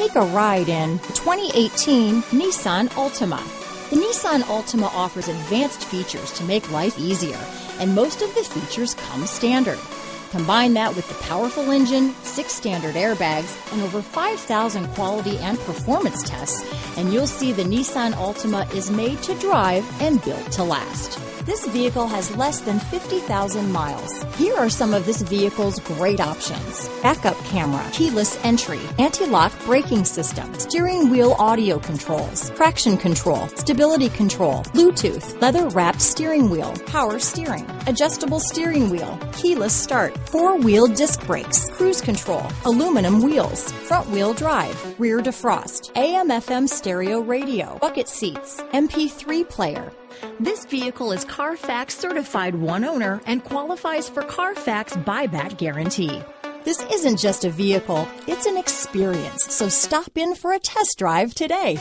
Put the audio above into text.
Take a ride in the 2018 Nissan Altima. The Nissan Altima offers advanced features to make life easier, and most of the features come standard. Combine that with the powerful engine, 6 standard airbags, and over 5,000 quality and performance tests, and you'll see the Nissan Altima is made to drive and built to last. This vehicle has less than 50,000 miles. Here are some of this vehicle's great options: backup camera, keyless entry, anti-lock braking system, steering wheel audio controls, traction control, stability control, Bluetooth, leather-wrapped steering wheel, power steering, adjustable steering wheel, keyless start, four-wheel disc brakes, cruise control, aluminum wheels, front-wheel drive, rear defrost, AM/FM stereo radio, bucket seats, MP3 player. This vehicle is Carfax certified one owner and qualifies for Carfax buyback guarantee. This isn't just a vehicle, it's an experience, so stop in for a test drive today.